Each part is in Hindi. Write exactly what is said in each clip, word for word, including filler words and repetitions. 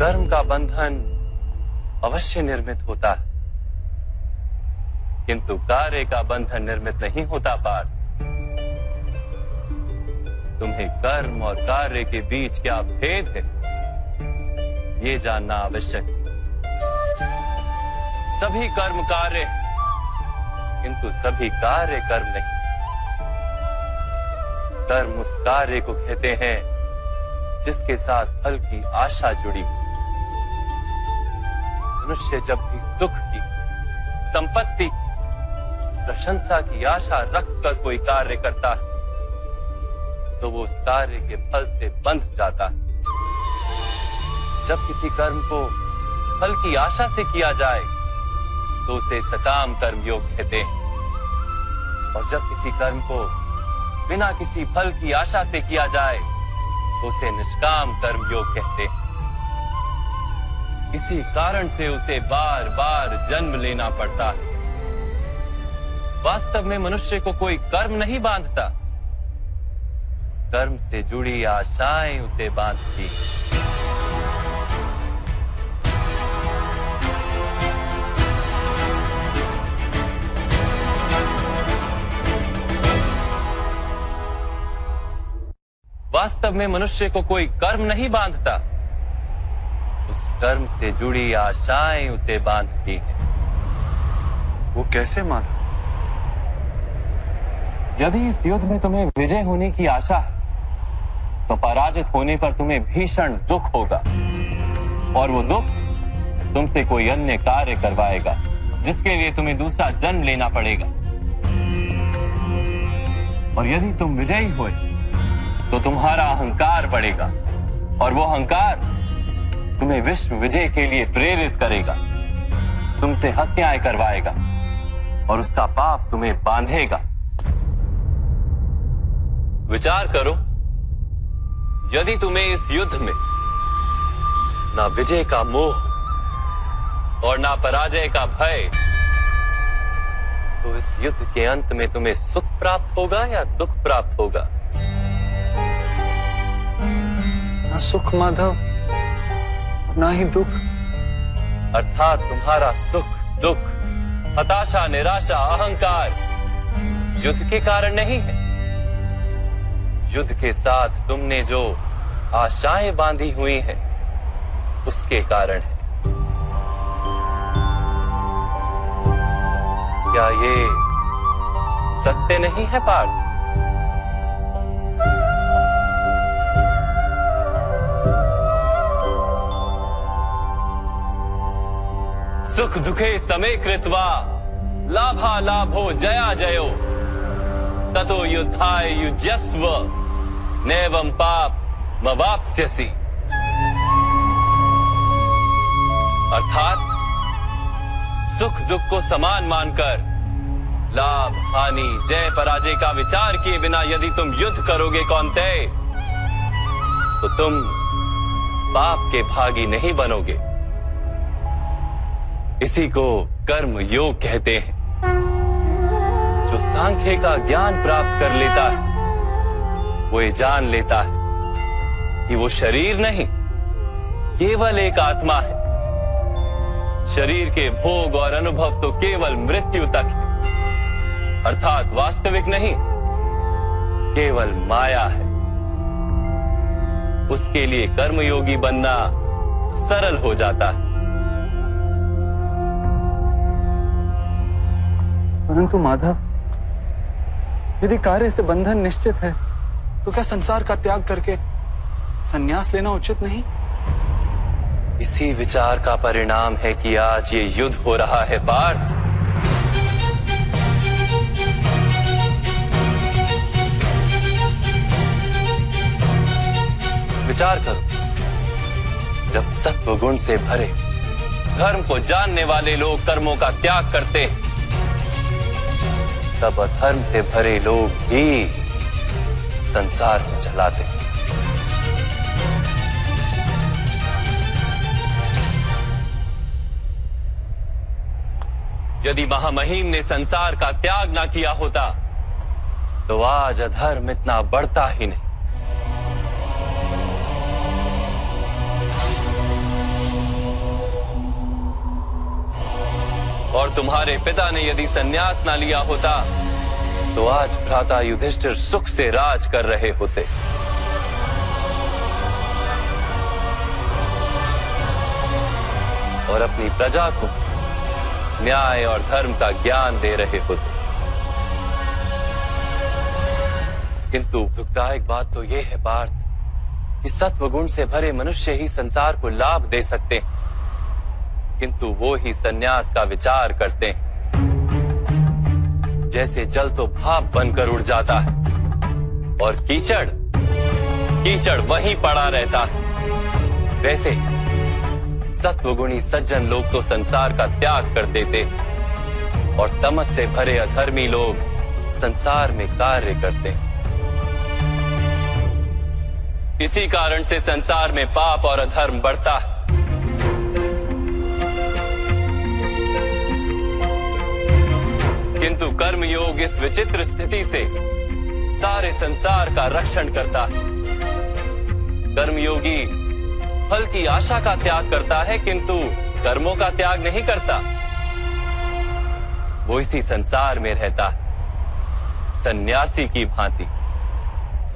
कर्म का बंधन अवश्य निर्मित होता है, किंतु कार्य का बंधन निर्मित नहीं होता। पार्थ, तुम्हें कर्म और कार्य के बीच क्या भेद है ये जानना आवश्यक है। सभी कर्म कार्य, किंतु सभी कार्य कर्म नहीं। कर्म उस कार्य को कहते हैं जिसके साथ फल की आशा जुड़ी। मनुष्य जब भी सुख की, संपत्ति की, प्रशंसा की आशा रखकर कोई कार्य करता है तो वो उस कार्य के फल से बंध जाता है। जब किसी कर्म को फल की आशा से किया जाए तो उसे सकाम कर्मयोग कहते हैं, और जब किसी कर्म को बिना किसी फल की आशा से किया जाए तो उसे निष्काम कर्मयोग कहते हैं। इसी कारण से उसे बार बार जन्म लेना पड़ता है। वास्तव में मनुष्य को कोई कर्म नहीं बांधता, उस कर्म से जुड़ी आशाएं उसे बांधती। वास्तव में मनुष्य को कोई कर्म नहीं बांधता, उस कर्म से जुड़ी आशाएं उसे बांधती हैं। वो कैसे माधव? यदि इस युद्ध में तुम्हें विजय होने की आशा है तो पराजित होने पर तुम्हें भीषण दुख होगा, और वो दुख तुमसे कोई अन्य कार्य करवाएगा जिसके लिए तुम्हें दूसरा जन्म लेना पड़ेगा। और यदि तुम विजयी हो तो तुम्हारा अहंकार बढ़ेगा, और वो अहंकार तुम्हें विश्व विजय के लिए प्रेरित करेगा, तुमसे हत्याएं करवाएगा और उसका पाप तुम्हें बांधेगा। विचार करो, यदि तुम्हें इस युद्ध में ना विजय का मोह और ना पराजय का भय, तो इस युद्ध के अंत में तुम्हें सुख प्राप्त होगा या दुख प्राप्त होगा? ना सुख माधव, ना ही दुख। अर्थात तुम्हारा सुख, दुख, हताशा, निराशा, अहंकार युद्ध के कारण नहीं है। युद्ध के साथ तुमने जो आशाएं बांधी हुई हैं, उसके कारण है। क्या ये सत्य नहीं है पार्थ? सुख दुखे समे कृत्वा लाभा लाभो जया जयो, ततो युद्धाय युज्यस्व नैवं पापमवाप्स्यसि। अर्थात सुख दुख को समान मानकर लाभ हानि जय पराजय का विचार किए बिना यदि तुम युद्ध करोगे कौन्तेय, तो तुम पाप के भागी नहीं बनोगे। इसी को कर्म योग कहते हैं। जो सांख्य का ज्ञान प्राप्त कर लेता है वो ये जान लेता है कि वो शरीर नहीं, केवल एक आत्मा है। शरीर के भोग और अनुभव तो केवल मृत्यु तक है, अर्थात वास्तविक नहीं, केवल माया है। उसके लिए कर्मयोगी बनना सरल हो जाता है। परंतु माधव, यदि कार्य से बंधन निश्चित है तो क्या संसार का त्याग करके संन्यास लेना उचित नहीं? इसी विचार का परिणाम है कि आज ये युद्ध हो रहा है पार्थ। विचार करो, जब सत्व गुण से भरे धर्म को जानने वाले लोग कर्मों का त्याग करते हैं, तब अधर्म से भरे लोग भी संसार को चलाते। यदि महामहिम ने संसार का त्याग ना किया होता तो आज अधर्म इतना बढ़ता ही नहीं। और तुम्हारे पिता ने यदि संन्यास ना लिया होता तो आज भ्राता युधिष्ठिर सुख से राज कर रहे होते। और अपनी प्रजा को न्याय और धर्म का ज्ञान दे रहे होते। किंतु दुखदायक बात तो यह है पार्थ कि सत्वगुण से भरे मनुष्य ही संसार को लाभ दे सकते हैं, किंतु वो ही संन्यास का विचार करते हैं। जैसे जल तो भाप बनकर उड़ जाता है और कीचड़ कीचड़ वहीं पड़ा रहता है, वैसे सत्वगुणी सज्जन लोग तो संसार का त्याग कर देते और तमस से भरे अधर्मी लोग संसार में कार्य करते। इसी कारण से संसार में पाप और अधर्म बढ़ता है। किंतु कर्म योग इस विचित्र स्थिति से सारे संसार का रक्षण करता है। कर्मयोगी फल की आशा का त्याग करता है किंतु कर्मों का त्याग नहीं करता, वो इसी संसार में रहता है सन्यासी की भांति।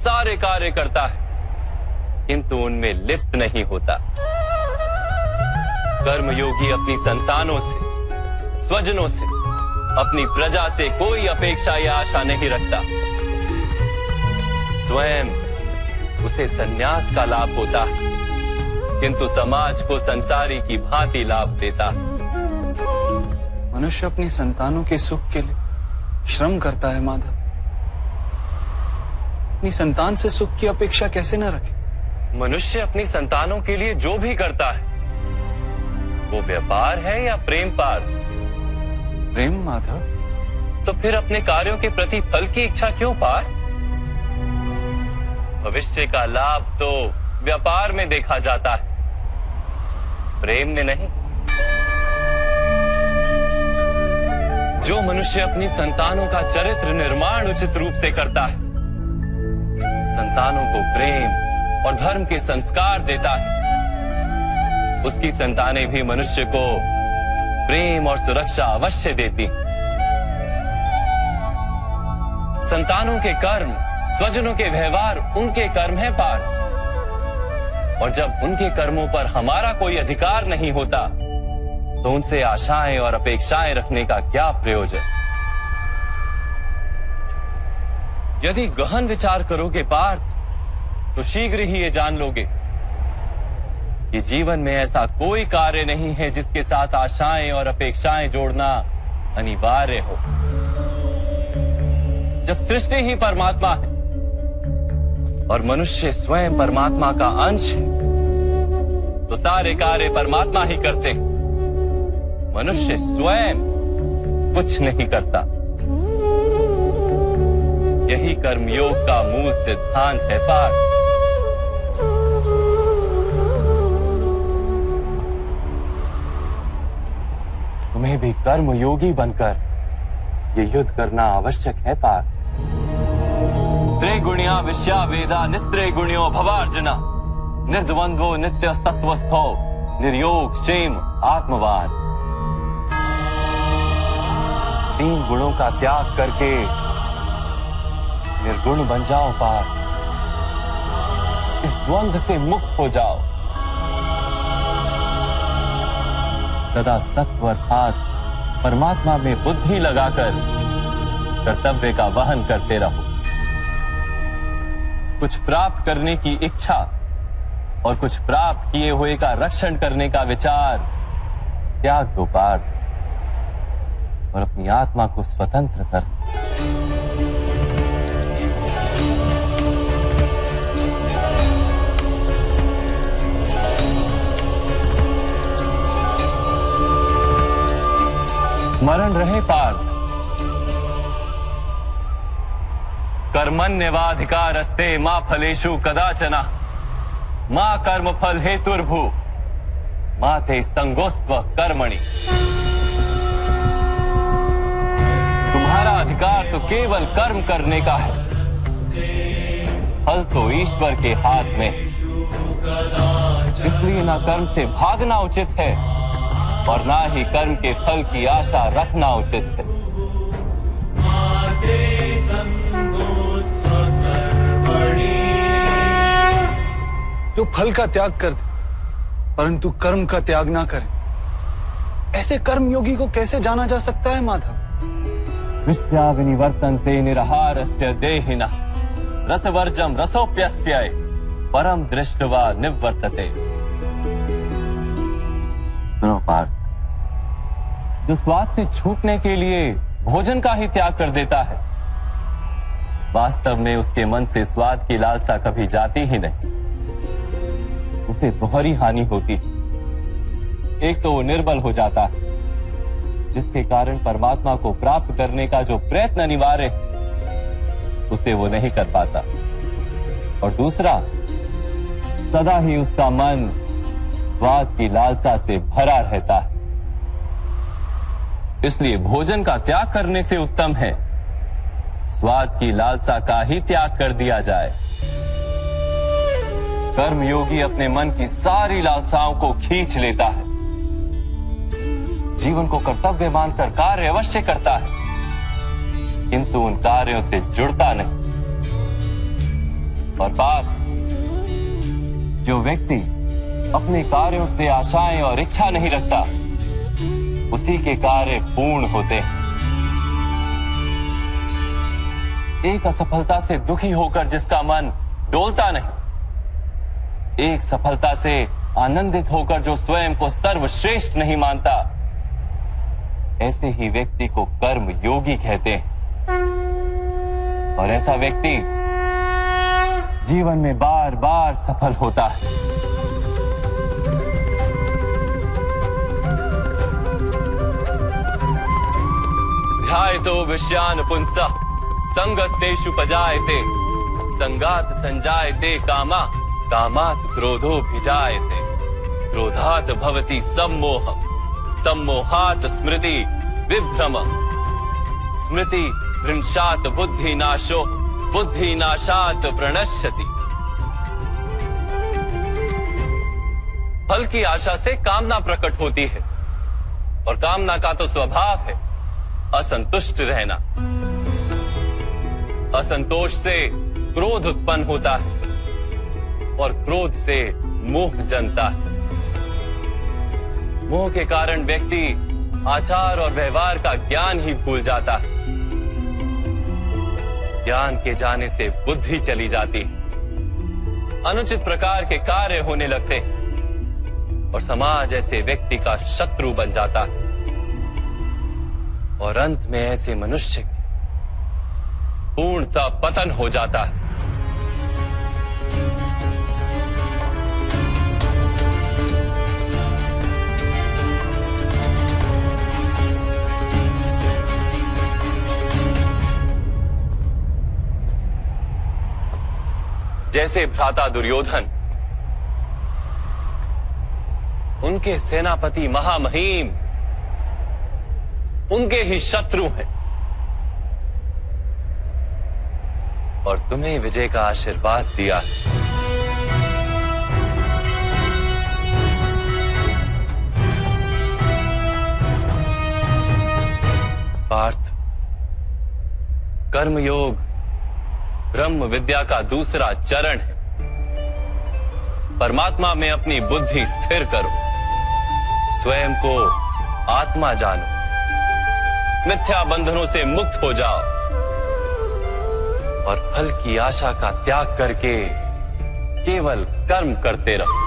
सारे कार्य करता है किंतु उनमें लिप्त नहीं होता। कर्मयोगी अपनी संतानों से, स्वजनों से, अपनी प्रजा से कोई अपेक्षा या आशा नहीं रखता। स्वयं उसे सन्यास का लाभ होता है किंतु समाज को संसारी की भांति लाभ देता। मनुष्य अपनी संतानों के सुख के लिए श्रम करता है माधव। अपनी संतान से सुख की अपेक्षा कैसे न रखे? मनुष्य अपनी संतानों के लिए जो भी करता है वो व्यापार है या प्रेम पार? प्रेम माधव। तो फिर अपने कार्यों के प्रति फल की इच्छा क्यों पार? भविष्य का लाभ तो व्यापार में देखा जाता है, प्रेम में नहीं। जो मनुष्य अपनी संतानों का चरित्र निर्माण उचित रूप से करता है, संतानों को प्रेम और धर्म के संस्कार देता है, उसकी संतानें भी मनुष्य को प्रेम और सुरक्षा अवश्य देती। संतानों के कर्म, स्वजनों के व्यवहार उनके कर्म है पार, और जब उनके कर्मों पर हमारा कोई अधिकार नहीं होता तो उनसे आशाएं और अपेक्षाएं रखने का क्या प्रयोजन? यदि गहन विचार करोगे पार्थ तो शीघ्र ही ये जान लोगे कि जीवन में ऐसा कोई कार्य नहीं है जिसके साथ आशाएं और अपेक्षाएं जोड़ना अनिवार्य हो। जब सृष्टि ही परमात्मा है और मनुष्य स्वयं परमात्मा का अंश है तो सारे कार्य परमात्मा ही करते हैं, मनुष्य स्वयं कुछ नहीं करता। यही कर्मयोग का मूल सिद्धांत है पार्थ। तुम्हें भी कर्मयोगी बनकर ये युद्ध करना आवश्यक है पार्थ। त्रिगुण्या विश्या वेदा निस्त्रिगुण्यो भवार्जुन निर्द्वंद्वो नित्यस्तत्वस्थो निर्योग क्षेम आत्मवान। तीन गुणों का त्याग करके निर्गुण बन जाओ पार्थ। इस द्वंद्व से मुक्त हो जाओ। सदा सत्व अर्थात परमात्मा में बुद्धि लगाकर कर्तव्य का वहन करते रहो। कुछ प्राप्त करने की इच्छा और कुछ प्राप्त किए हुए का रक्षण करने का विचार त्याग दो पार्थ और अपनी आत्मा को स्वतंत्र कर। स्मरण रहे पार्थ, कर्मण्येवाधिकारस्ते मा फलेषु कदाचन मा कर्मफल हेतुर्भू मा ते संगोस्त्व कर्मणि। तुम्हारा अधिकार तो केवल कर्म करने का है, फल तो ईश्वर के हाथ में। इसलिए ना कर्म से भागना उचित है और ना ही कर्म के फल की आशा रखना उचित है। जो फल का त्याग कर परंतु कर्म का त्याग ना करे, ऐसे कर्म योगी को कैसे जाना जा सकता है? माधव विस्याग निवर्तन्ते निरहारस्य देहिनः रसवर्जम रसोप्यस्य परम दृष्ट्वा निवर्तते। जो स्वाद से छूटने के लिए भोजन का ही त्याग कर देता है, वास्तव में उसके मन से स्वाद की लालसा कभी जाती ही नहीं, उसे दोहरी हानि होती है। एक तो वो निर्बल हो जाता है, जिसके कारण परमात्मा को प्राप्त करने का जो प्रयत्न अनिवार्य है उसे वो नहीं कर पाता, और दूसरा सदा ही उसका मन स्वाद की लालसा से भरा रहता है। इसलिए भोजन का त्याग करने से उत्तम है स्वाद की लालसा का ही त्याग कर दिया जाए। कर्मयोगी अपने मन की सारी लालसाओं को खींच लेता है, जीवन को कर्तव्य मानकर कार्य अवश्य करता है, किंतु उन कार्यों से जुड़ता नहीं। और बाप, जो व्यक्ति अपने कार्यों से आशाएं और इच्छा नहीं रखता, उसी के कार्य पूर्ण होते हैं। एक असफलता से दुखी होकर जिसका मन डोलता नहीं, एक सफलता से आनंदित होकर जो स्वयं को सर्वश्रेष्ठ नहीं मानता, ऐसे ही व्यक्ति को कर्म योगी कहते हैं। और ऐसा व्यक्ति जीवन में बार बार सफल होता है। तो विषयान पुंसा संगस्तेषु पजायते संगात संजायते कामा कामात क्रोधो भिजायते क्रोधात भवति सम्मोहम सम्मोहात स्मृति विभ्रमम स्मृति भ्रंशात बुद्धिनाशो बुद्धिनाशात प्रणश्यति। फल की आशा से कामना प्रकट होती है, और कामना का तो स्वभाव है असंतुष्ट रहना। असंतोष से क्रोध उत्पन्न होता है, और क्रोध से मोह जनता है। मोह के कारण व्यक्ति आचार और व्यवहार का ज्ञान ही भूल जाता है। ज्ञान के जाने से बुद्धि चली जाती है, अनुचित प्रकार के कार्य होने लगते, और समाज ऐसे व्यक्ति का शत्रु बन जाता है। और अंत में ऐसे मनुष्य पूर्णतः पतन हो जाता है। जैसे भ्राता दुर्योधन, उनके सेनापति महामहिम उनके ही शत्रु हैं, और तुम्हें विजय का आशीर्वाद दिया। पार्थ, कर्मयोग ब्रह्म विद्या का दूसरा चरण है। परमात्मा में अपनी बुद्धि स्थिर करो, स्वयं को आत्मा जानो, मिथ्या बंधनों से मुक्त हो जाओ, और फल की आशा का त्याग करके केवल कर्म करते रहो।